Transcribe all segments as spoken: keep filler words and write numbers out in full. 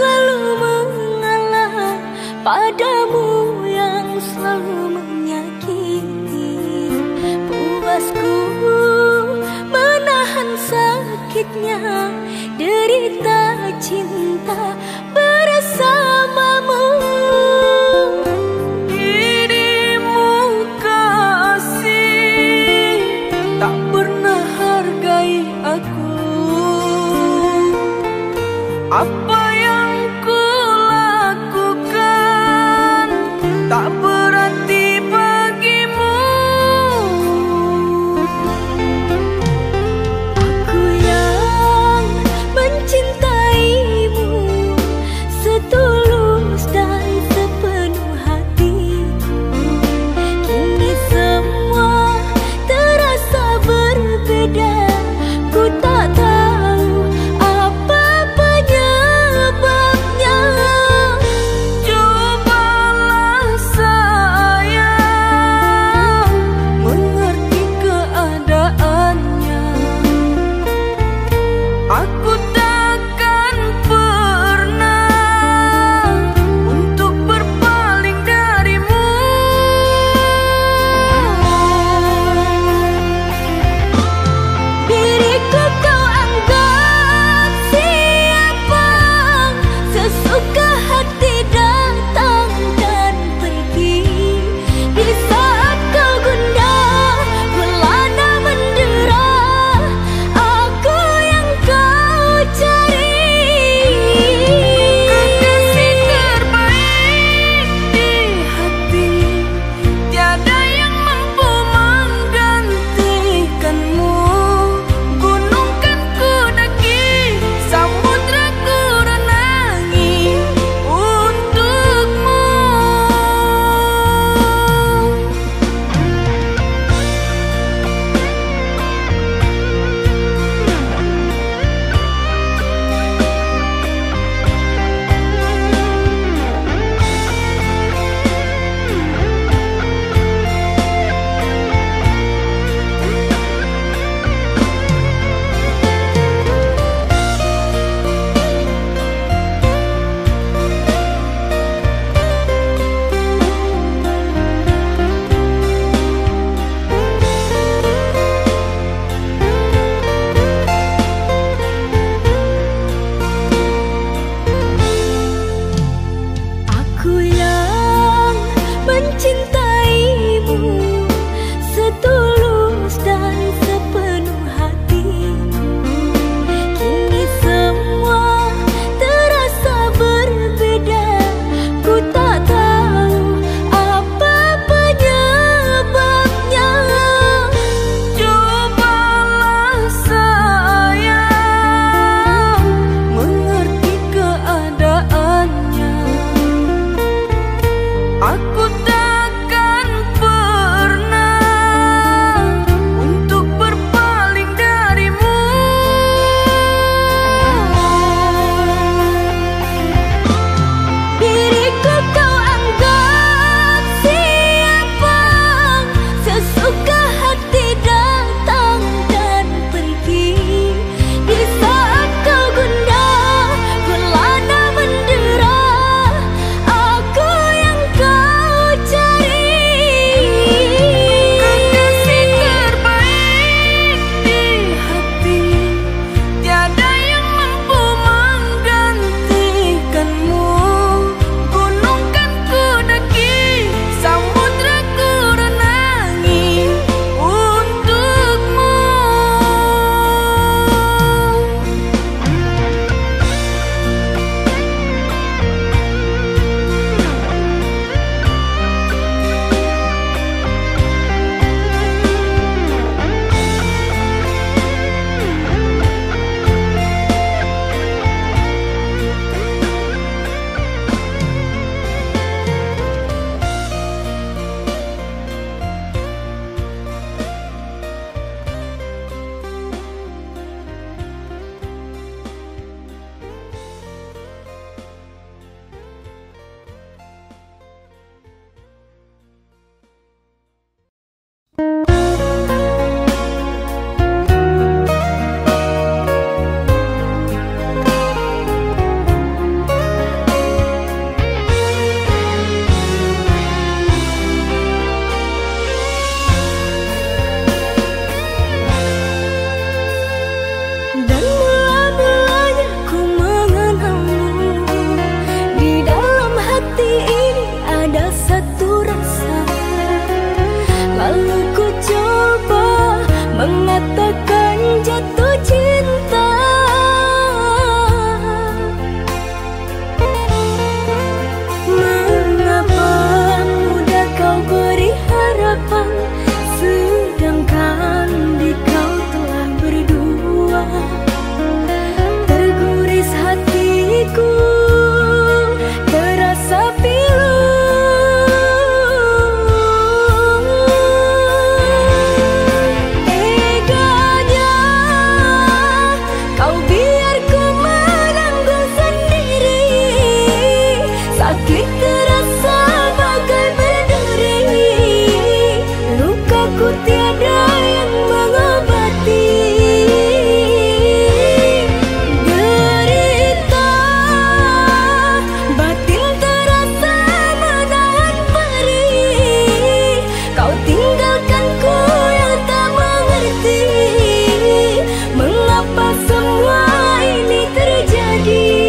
selalu mengalah, padamu yang selalu menyakiti. Puasku menahan sakitnya, derita cinta bersamamu. Dirimu kasih tak pernah hargai aku. Apa yang ku lakukan tak berarti bagimu. Aku yang mencintaimu setulus dan sepenuh hatiku. Kini semua terasa berbeda. Ku tak tahu apa penyebabnya. Cobalah sadar. makin terasa bagai berduri. Lukaku tiada yang mengobati. Derita batin terasa menahan perih. Kau tinggalkanku yang tak mengerti. Mengapa semua ini terjadi?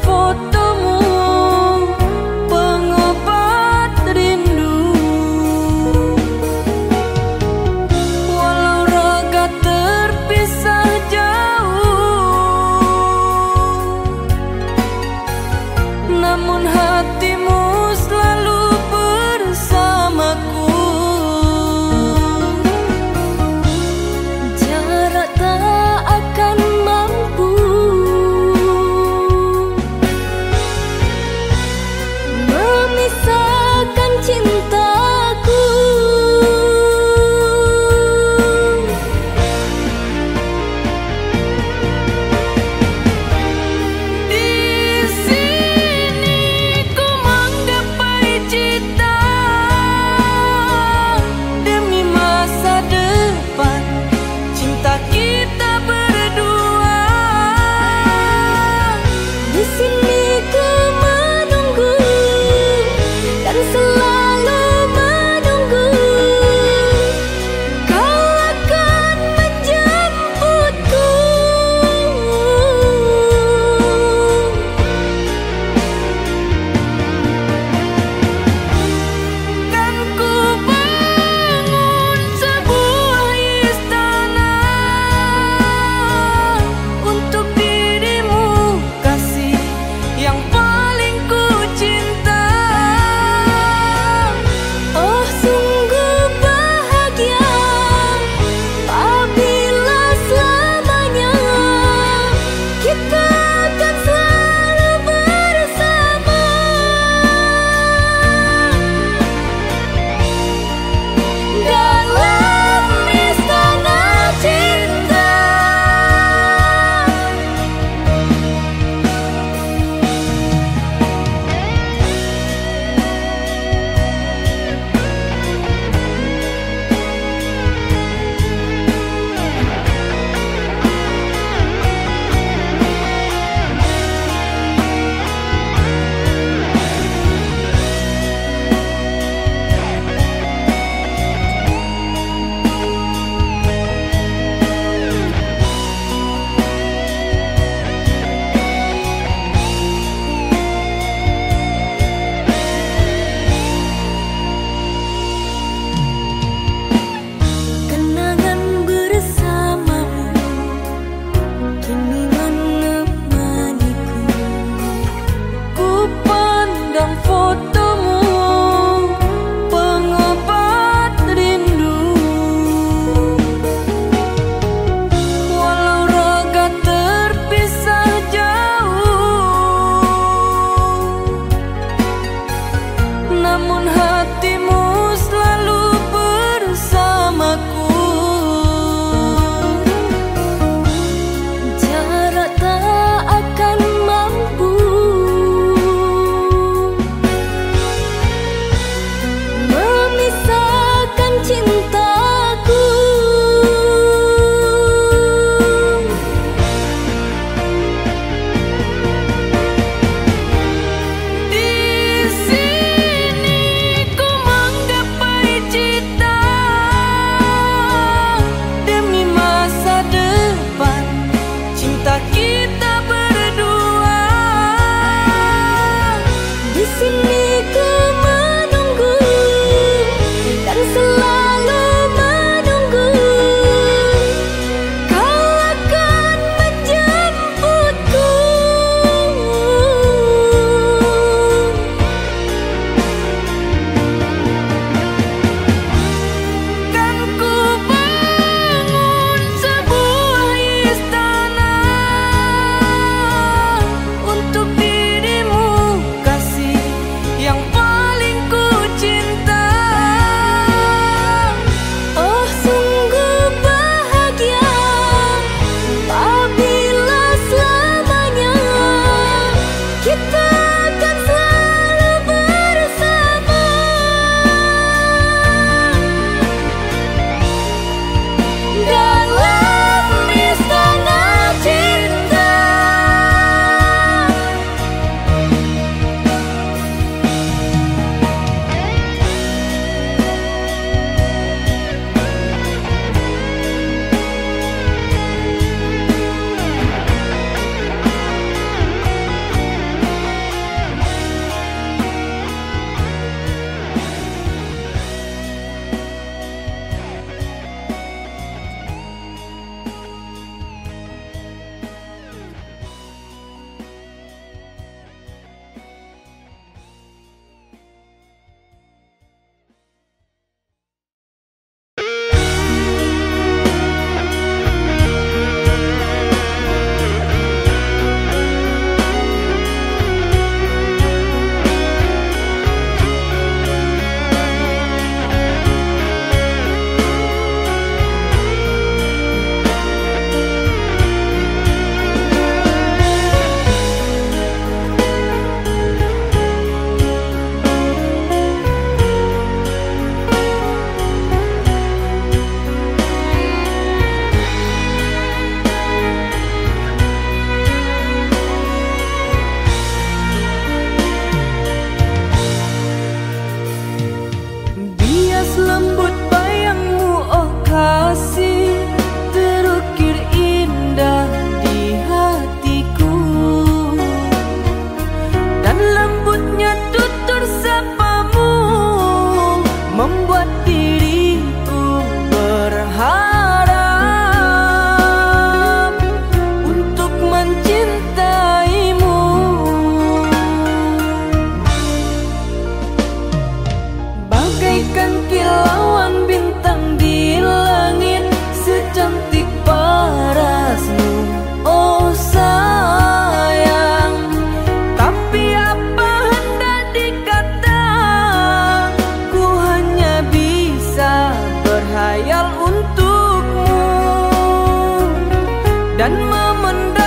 Fotomu pengobat rindu. bagaikan kilauan bintang di langit, secantik parasmu, oh sayang. Tapi apa hendak dikata, ku hanya bisa berhayal untukmu dan memendam.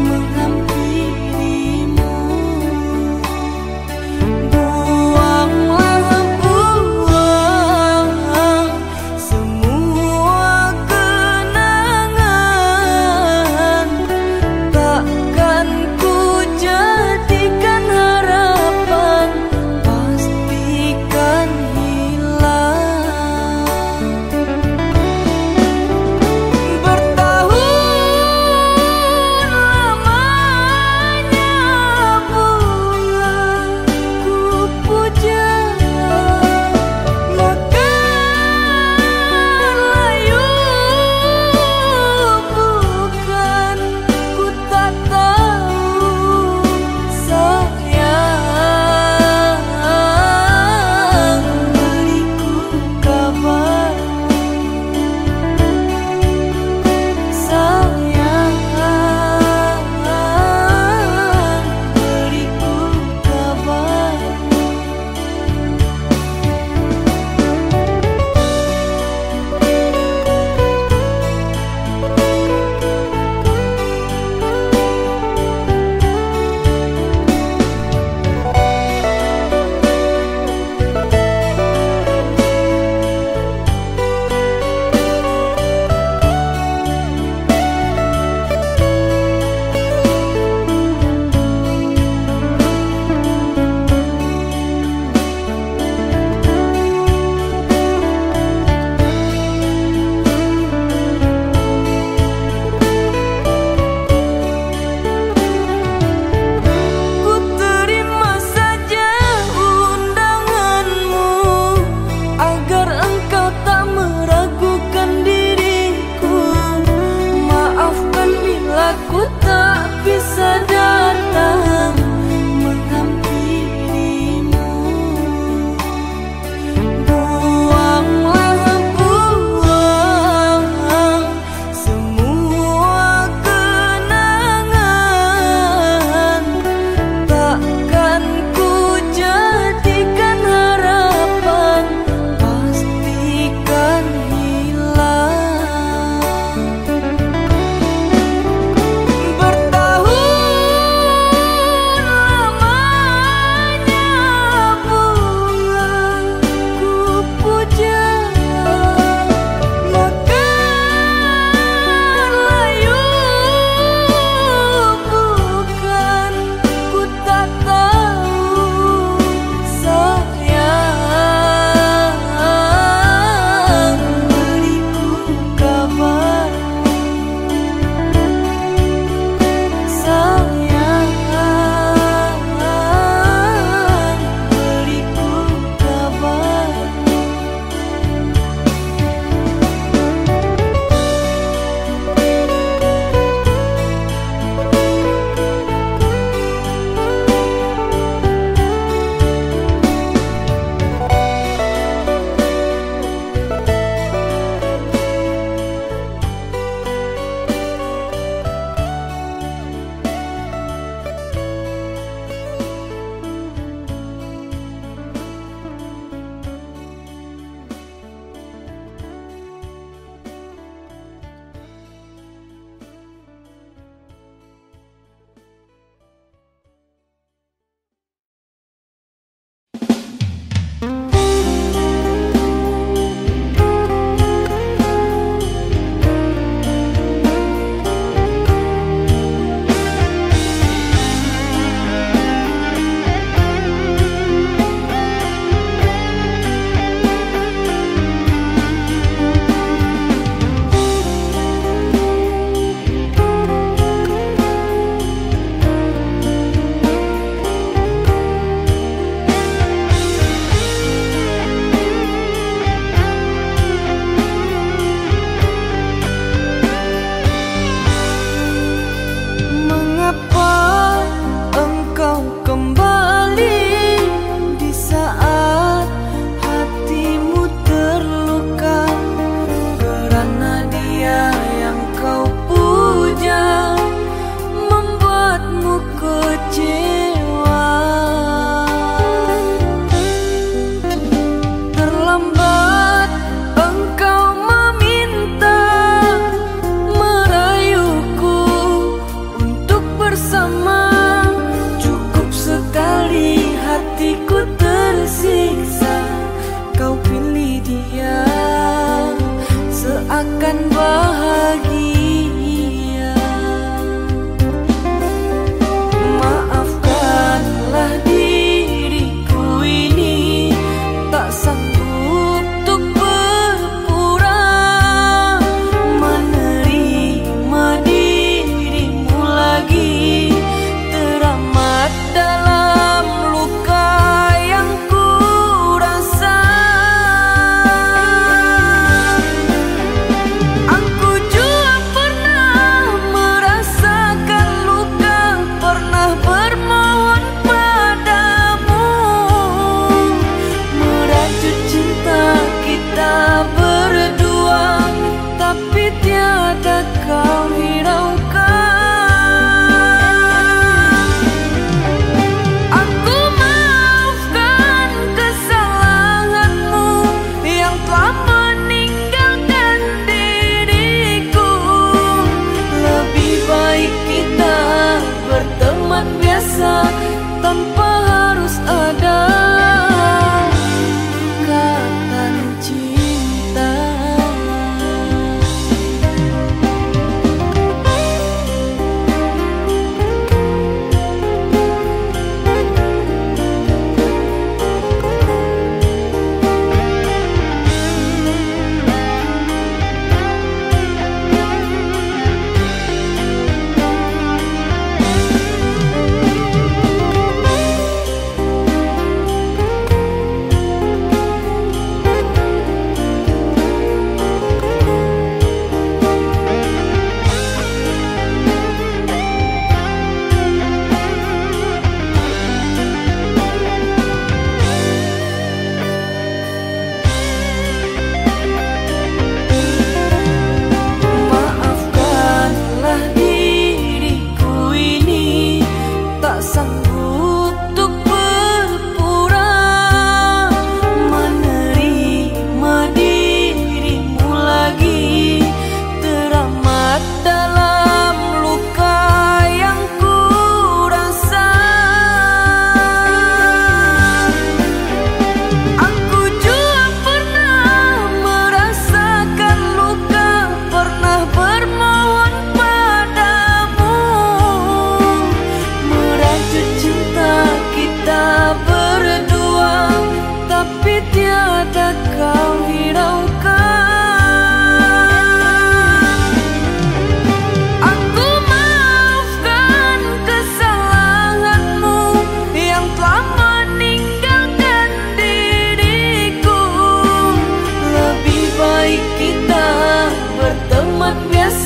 Menghampirimu, buanglah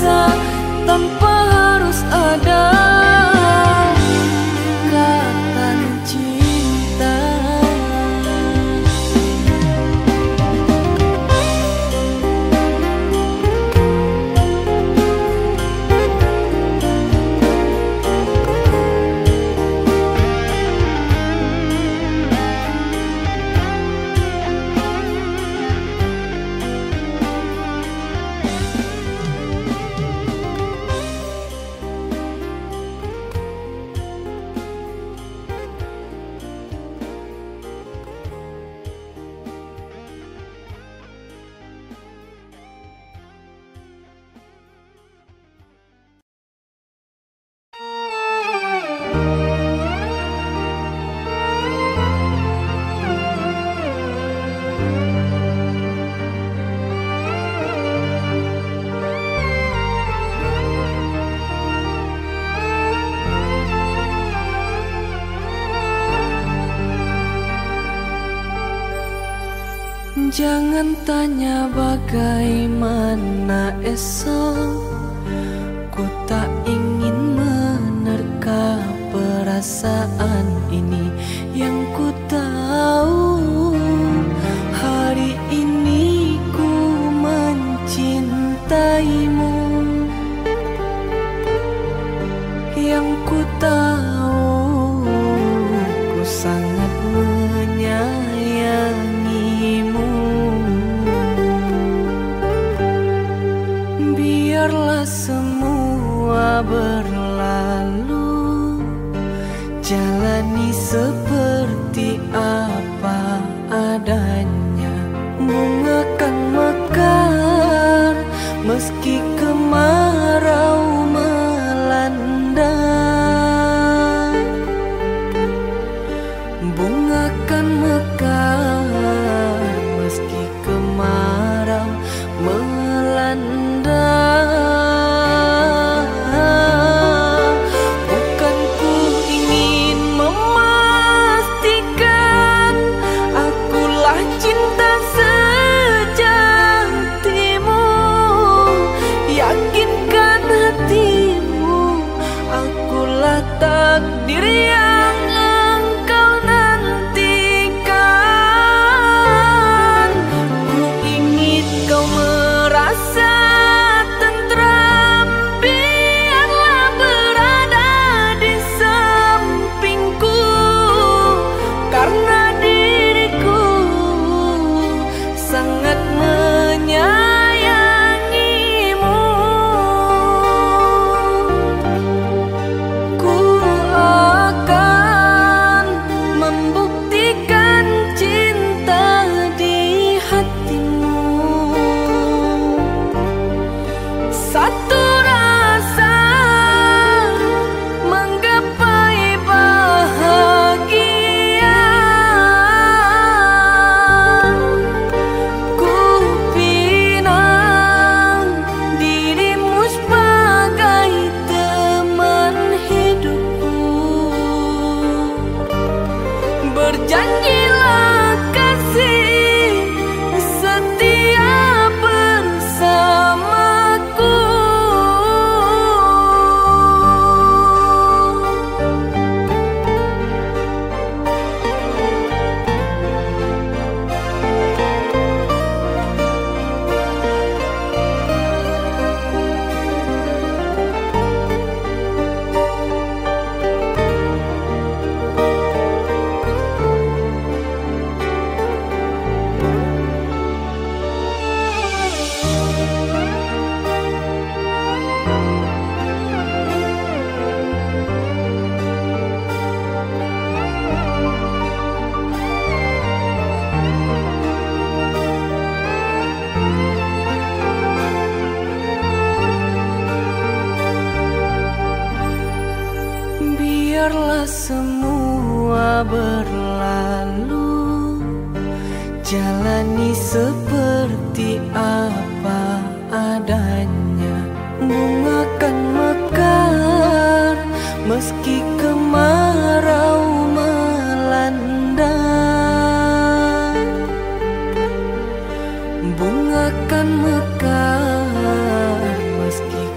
bisa tanpa harus ada ikatan cinta. Jangan tanya bagaimana esok, ku tak ingin menerka perasaan ini. Yang ku tahu hari ini ku mencintaimu. Yang ku tahu ku sangat menyayangi. Biarlah semua berlalu, jalani seperti apa adanya. Bunga kan mekar meski kemarau melanda. Bunga kan mekar meski kemarau melanda. Biarlah semua berlalu, jalani seperti apa adanya. Bunga kan mekar meski kemarau melanda. Bunga kan mekar meski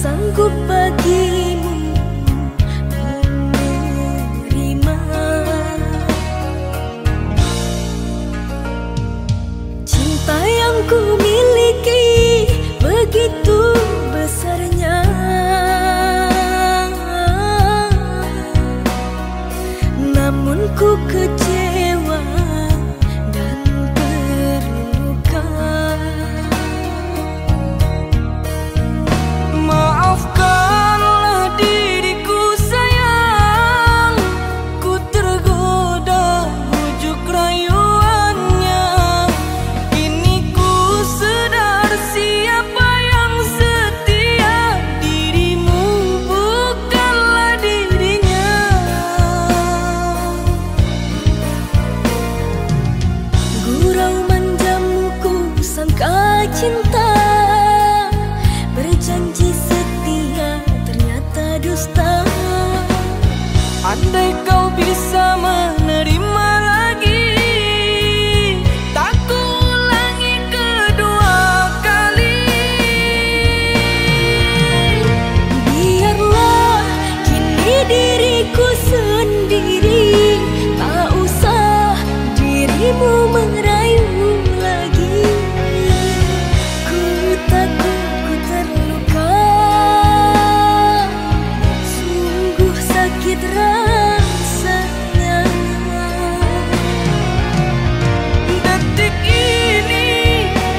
sanggup bagimu menerima. Cinta yang ku miliki begitu besarnya, namun ku kecewa dan terluka. Maafkanlah diriku sayang, ku tergoda bujuk rayuannya. Kini ku sadar siapa yang setia, dirimu bukanlah dirinya. Gurau manjamu ku sangka cinta, berjanji setia ternyata dusta. Andai kau bisa menerima lagi, tak kuulangi kedua kali. Biarlah kini diriku sendiri, tak usah dirimu merayu lagi. Ku takut rasanya detik ini,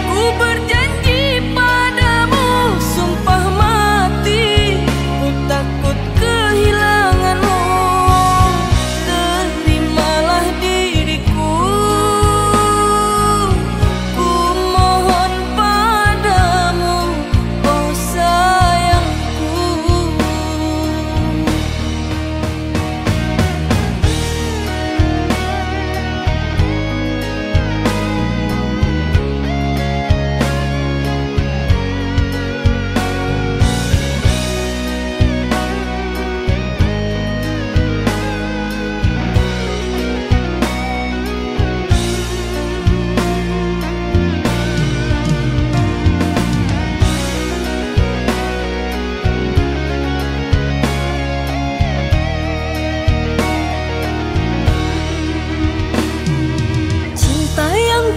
ku berjanji padamu sumpah mati, ku takut kehilanganmu. Terimalah diriku, ku mohon padamu, oh sayangku.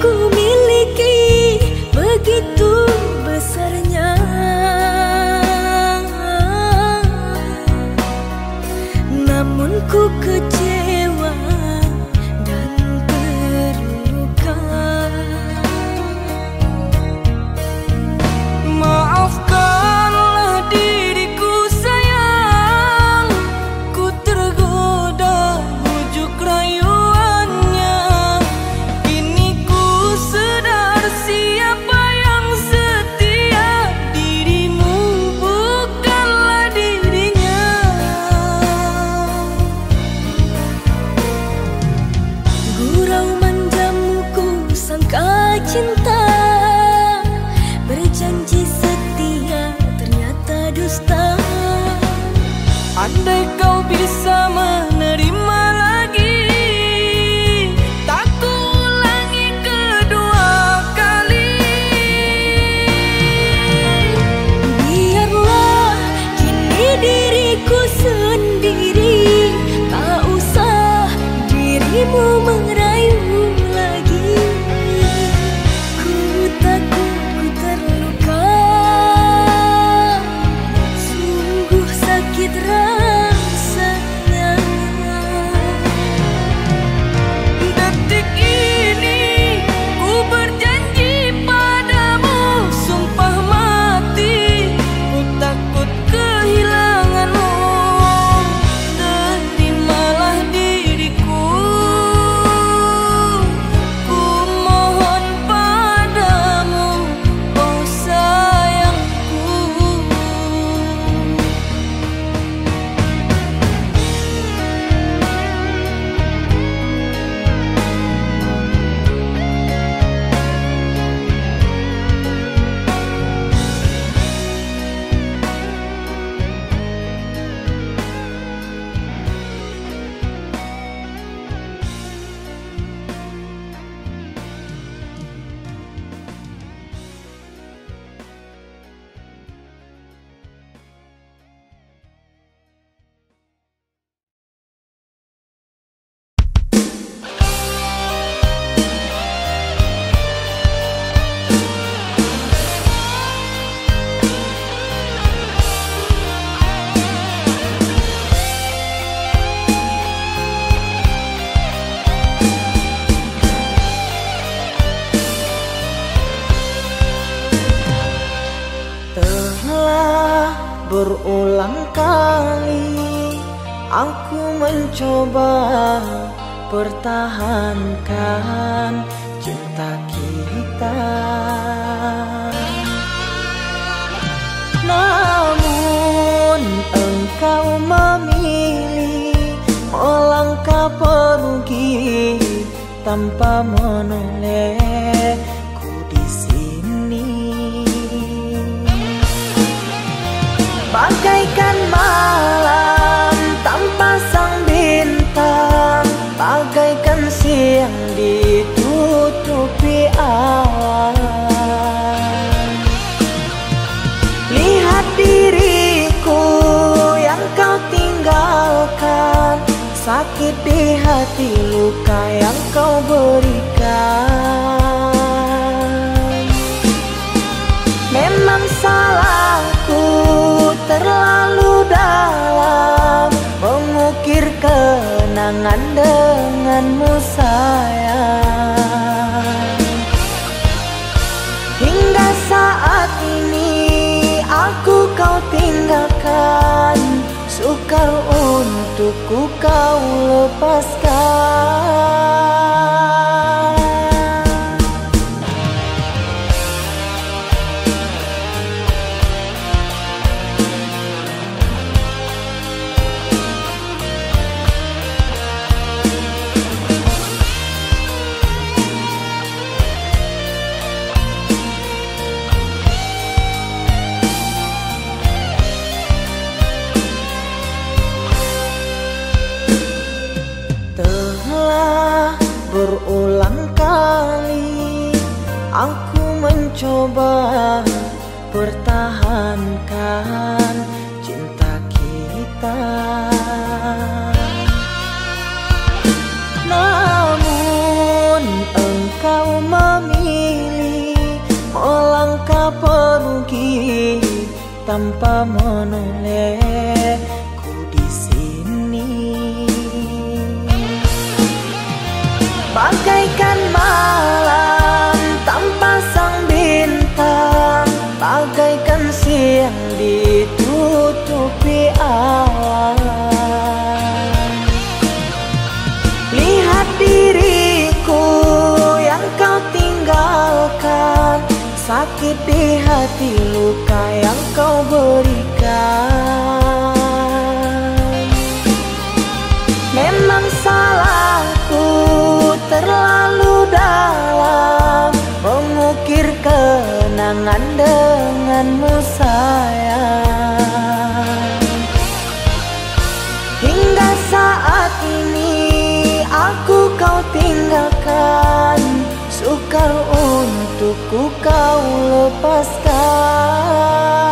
Ku miliki begitu besarnya, namun ku kecewa dan terluka. Maafkanlah diriku sayang, ku tergoda bujuk rayu. Cinta berjanji setia ternyata dusta. Andai kau bisa menerima lagi, tak kuulangi kedua kali. Biarlah kini diriku sendiri, tak usah dirimu merayu lagi. Sakit rasanya. berulang kali aku mencoba pertahankan cinta kita, namun engkau memilih melangkah pergi tanpa menoleh ku di sini. Bagaikan malam tanpa sang bintang, bagaikan siang ditutupi awan. Lihat diriku yang kau tinggalkan, sakit di hati luka yang kau berikan. Memang salahku terlalu dalam mengukir kenangan denganmu sayang. Hingga saat ini aku kau tinggalkan, sukar untukku kau lepaskan. Berulang kali aku mencoba pertahankan cinta kita, namun engkau memilih melangkah pergi tanpa menoleh ku di sini. Bagaikan malam tanpa sang bintang, bagaikan siang ditutupi awan. Lihat diriku yang kau tinggalkan, sakit di hati luka yang kau berikan. Memang salahku terlalu dalam mengukir kenangan denganmu sayang. Hingga saat ini aku kau tinggalkan, sukar untukku kau lepaskan.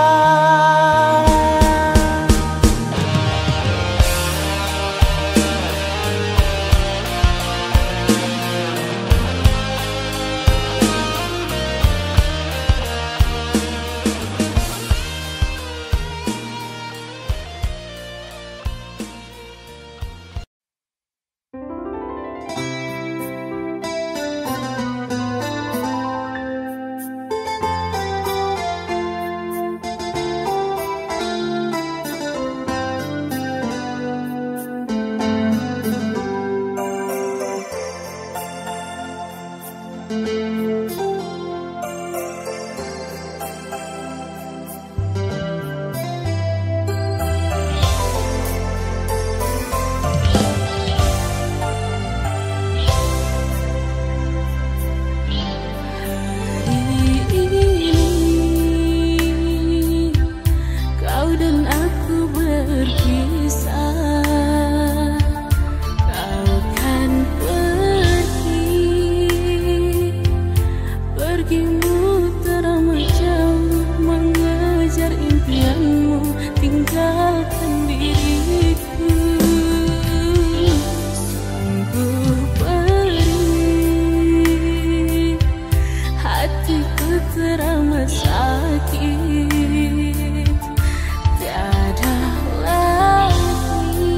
Sakit tiada lagi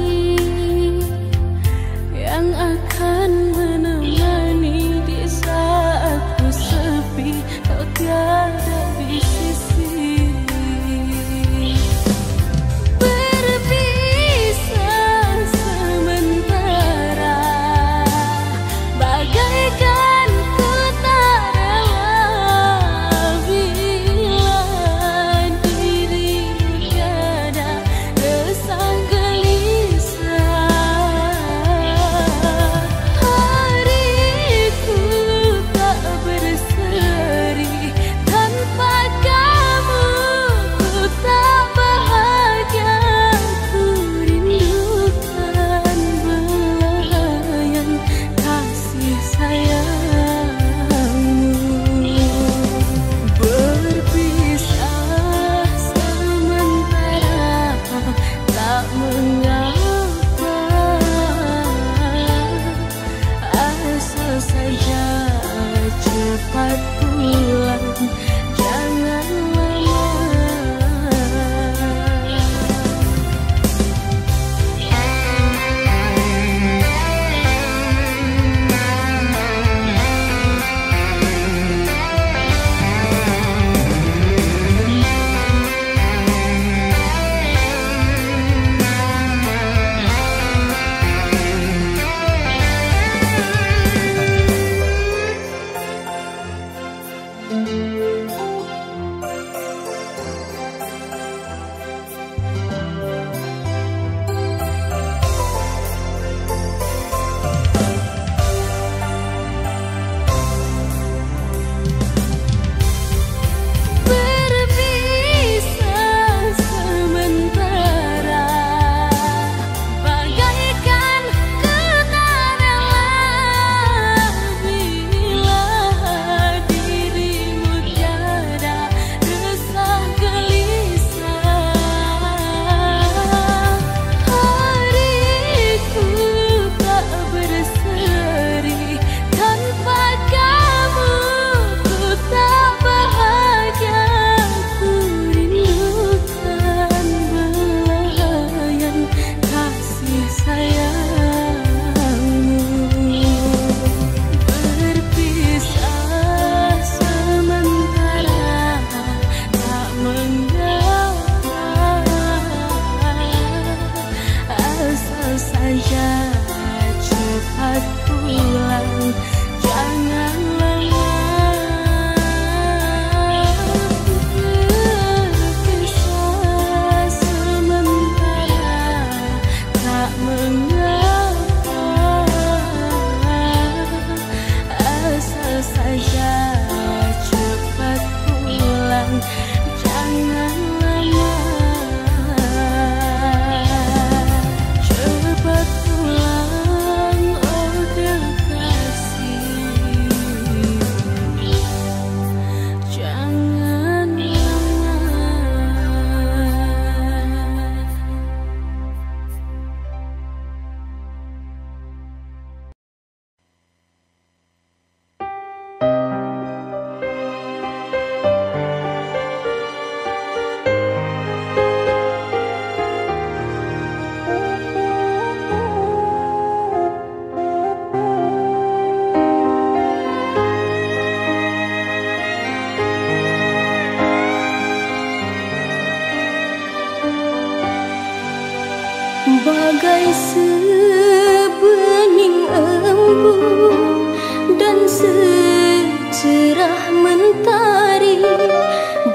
bagai sebening embun dan secerah mentari,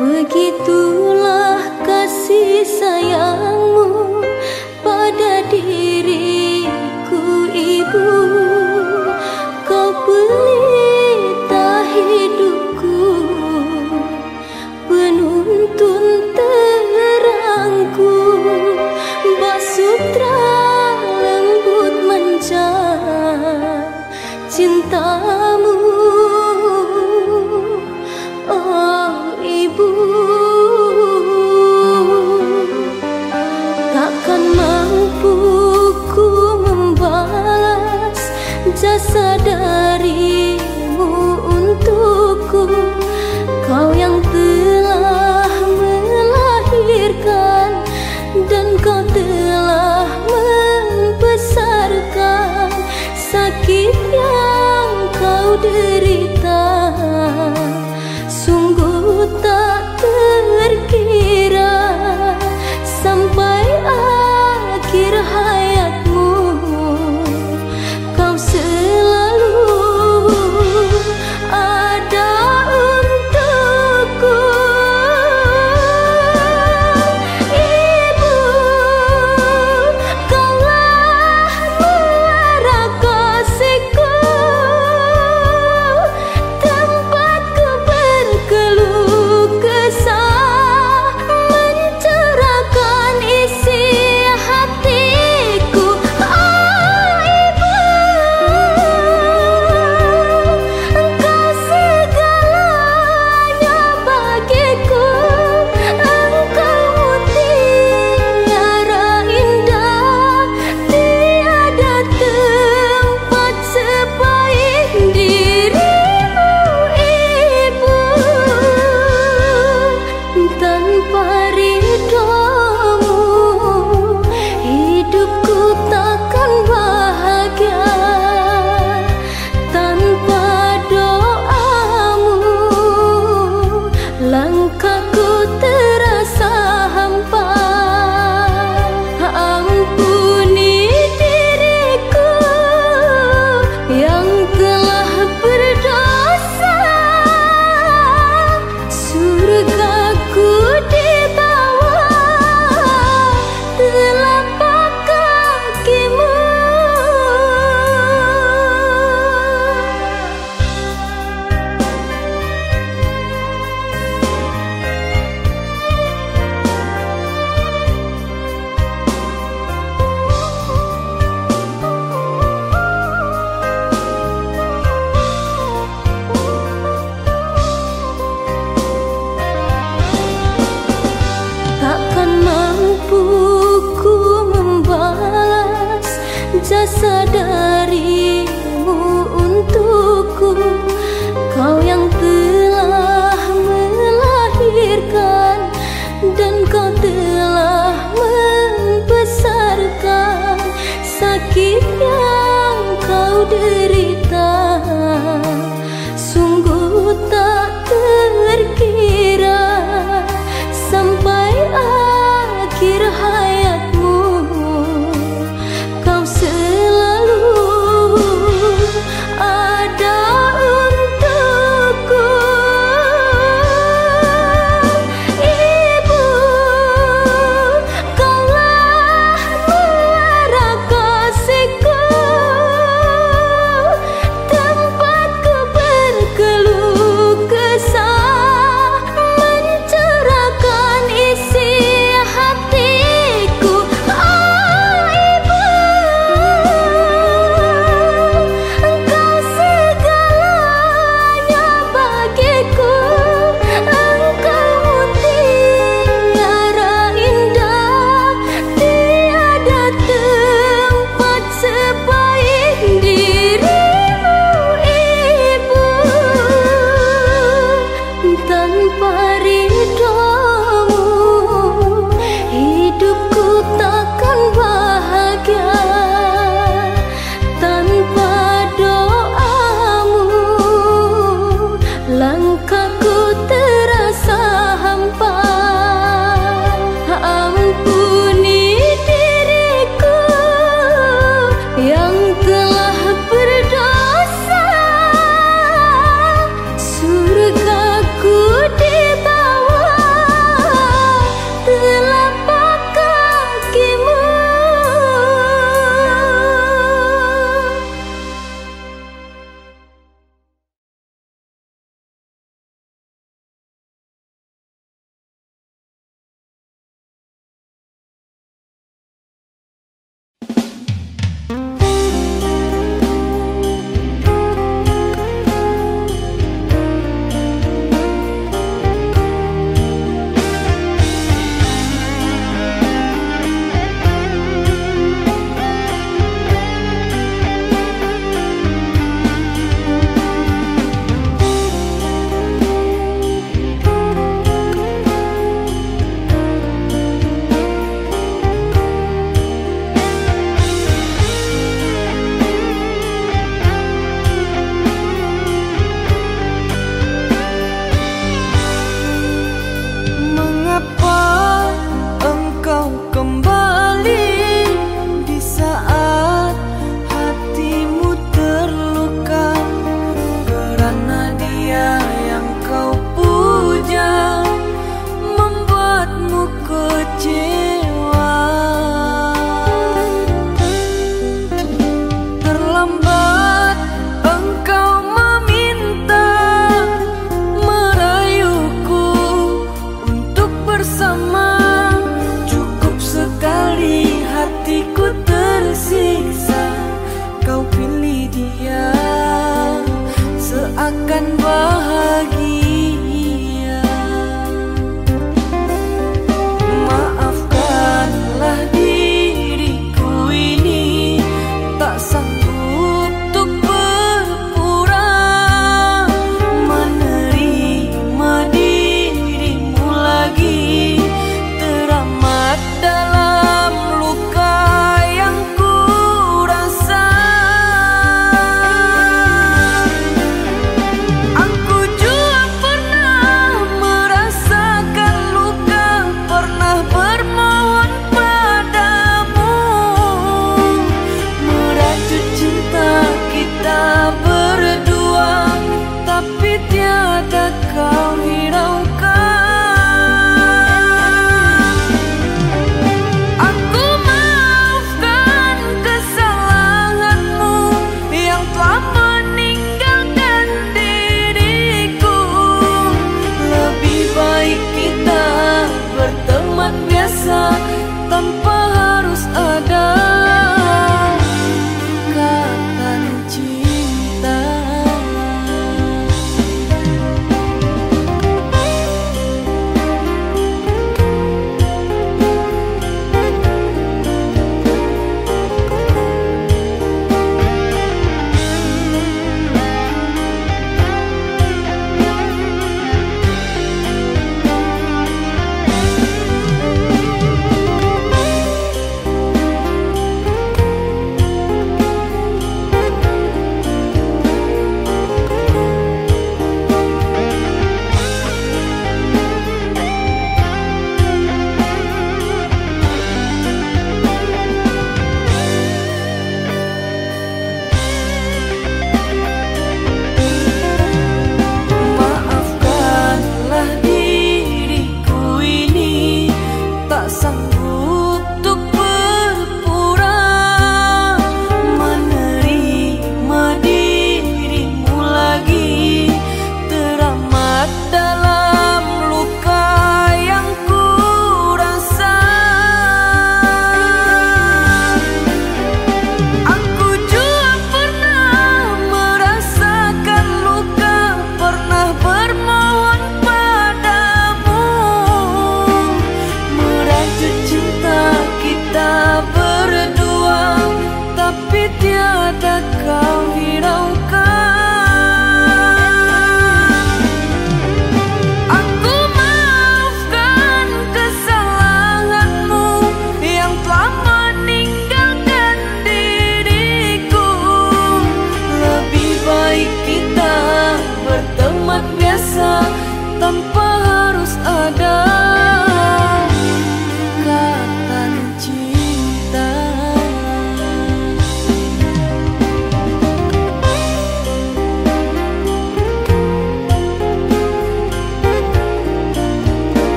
begitulah kasih sayangmu pada diriku, Ibu. Kau pelita hidupku, penuntun terangku, basutra lembut menjadi cintamu. Oh Ibu, takkan mampu ku membalas jasa darimu untukku, kau yang telah melahirkan dan kau telah membesarkan. Sakit yang kau derita sungguh tak terkira, sampai akhir hayatmu kau selalu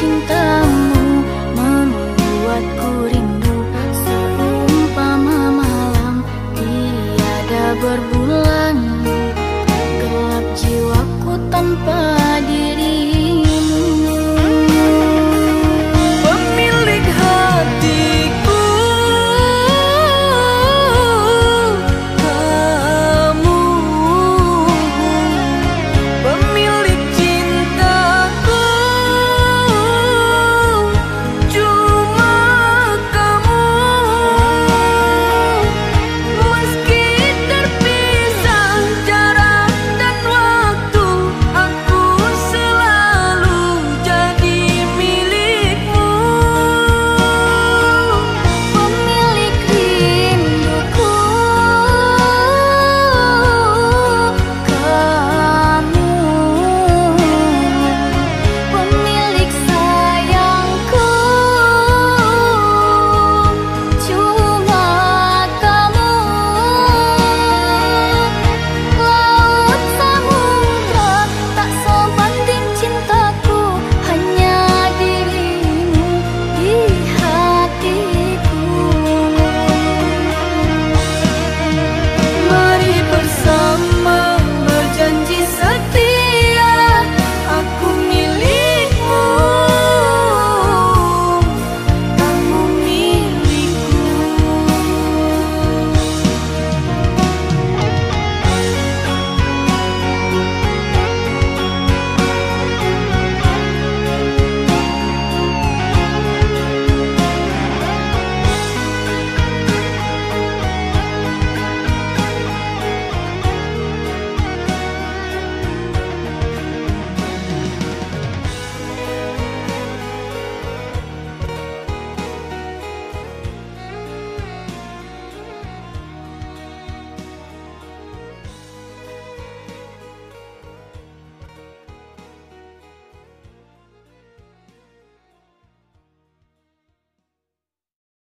cinta.